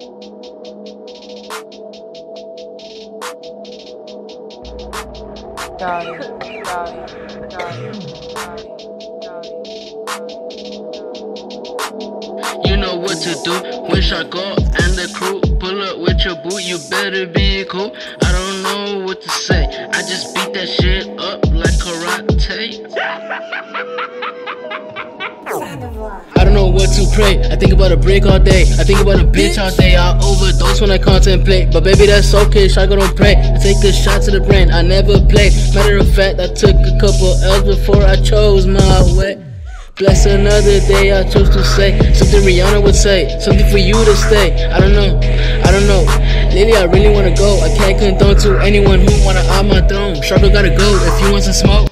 You know what to do when Sharko and the crew pull up with your boot. You better be cool. I don't know what to say. I just beat that shit up like karate. I don't know what to pray. I think about a break all day. I think about a bitch all day. I overdose when I contemplate. But baby, that's okay. Sharko don't pray. I take a shot to the brain. I never play. Matter of fact, I took a couple L's before I chose my way. Bless another day, I chose to say something Rihanna would say, something for you to stay. I don't know. Lately I really wanna go. I can't condone to anyone who wanna on my throne. Sharko gotta go if you want some smoke.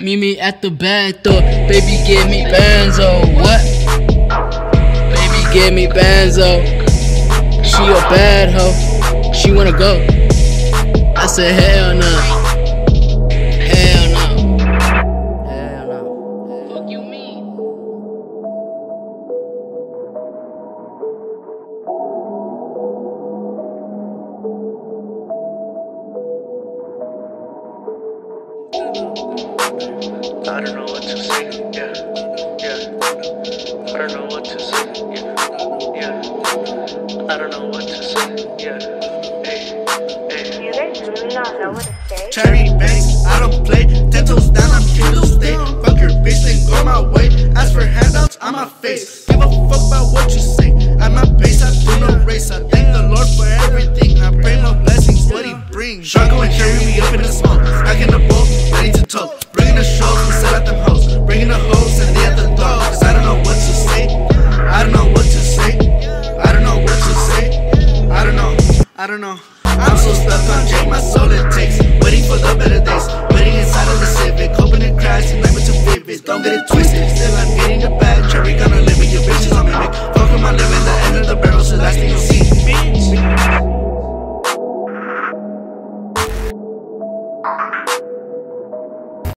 Meet me at the back door. Baby, give me Benzo. What? Baby, give me Benzo. She a bad hoe. She wanna go. I said hell nah. I don't know what to say, I don't know what to say, I don't know what to say, hey. You guys do not know what to say. Cherry Bankz, I don't play. 10 toes down, I'm here to stay. Fuck your bitch, then go my way. Ask for handouts on my face. Give a fuck about what you say. At my base, I do no race. I thank the Lord for everything. I pray my blessings, what he brings. Sharko and Cherry, we up in the smoke. Back in the bowl, ready to talk. Bringing the shows and set out them hoes. Bringing the hoes and they at the dog. Cause I don't know what to say. I don't know what to say. I don't know what to say. I don't know. I don't know. I'm so stuck on Jake, my soul it takes. Waiting for the better days. Waiting inside of the Civic. Hoping it crashes, never too vivid. Don't get it twisted. Still I'm getting the bag. Cherry gonna